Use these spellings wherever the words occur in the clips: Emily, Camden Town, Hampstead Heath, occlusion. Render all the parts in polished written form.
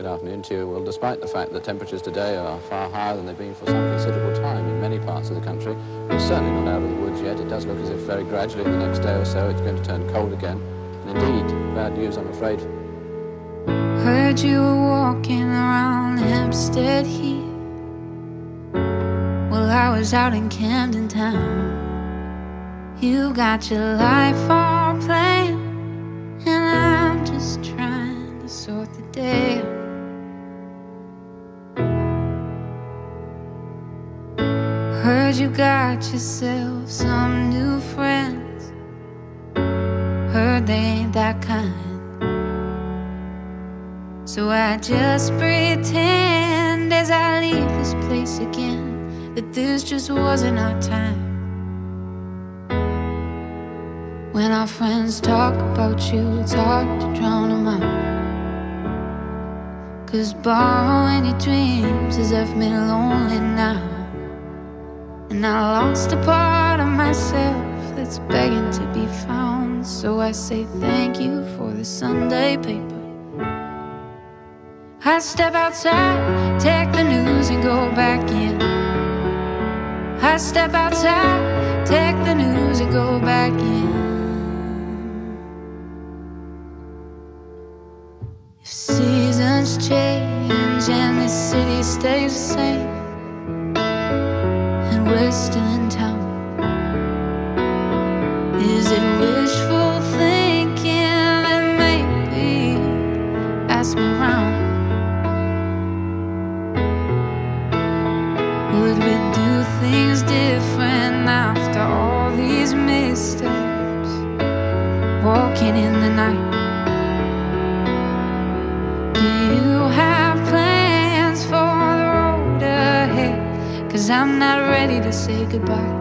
Good afternoon to you. Well, despite the fact that temperatures today are far higher than they've been for some considerable time in many parts of the country, we're certainly not out of the woods yet. It does look as if very gradually in the next day or so it's going to turn cold again. And indeed, bad news, I'm afraid. Heard you were walking around Hampstead Heath. Well, I was out in Camden Town. You got your life all planned, and I'm just trying to sort the day out. Heard you got yourself some new friends. Heard they ain't that kind. So I just pretend as I leave this place again that this just wasn't our time. When our friends talk about you, it's hard to drown them out, 'cause borrowing your dreams has left me lonely now. And I lost a part of myself that's begging to be found. So I say thank you for the Sunday paper. I step outside, take the news and go back in. I step outside, take the news and go back in. If seasons change and this city stays the same, we're still in town. Is it wishful thinking that maybe ask me round? Would we do things different after all these missteps? Walking in the night. Do you have plans for the road ahead? 'Cause I'm not ready to say goodbye.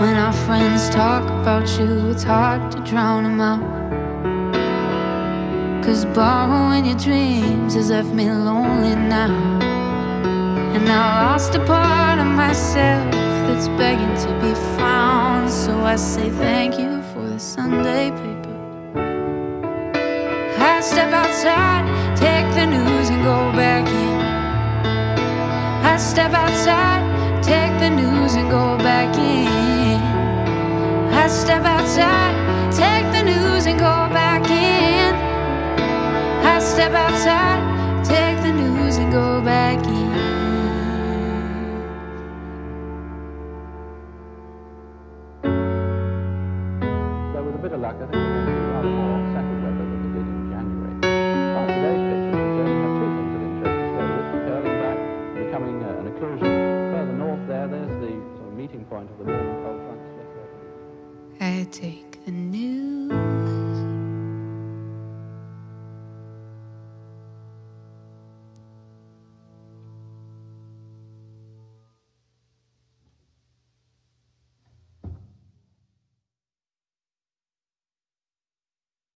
When our friends talk about you, it's hard to drown them out, 'cause borrowing your dreams has left me lonely now. And I lost a part of myself that's begging to be found. So I say thank you for the Sunday paper. I step outside, take the news and go back in. I step outside, take the news and go back in. I step outside, take the news and go back in. I step outside, take the news and go back in. So with a bit of luck, I think we're going to have more settled weather than we did in January. But today's picture will show you two things of interest. So curling back, becoming an occlusion. Further north there's the sort of meeting point of the warm cold front. I take the news.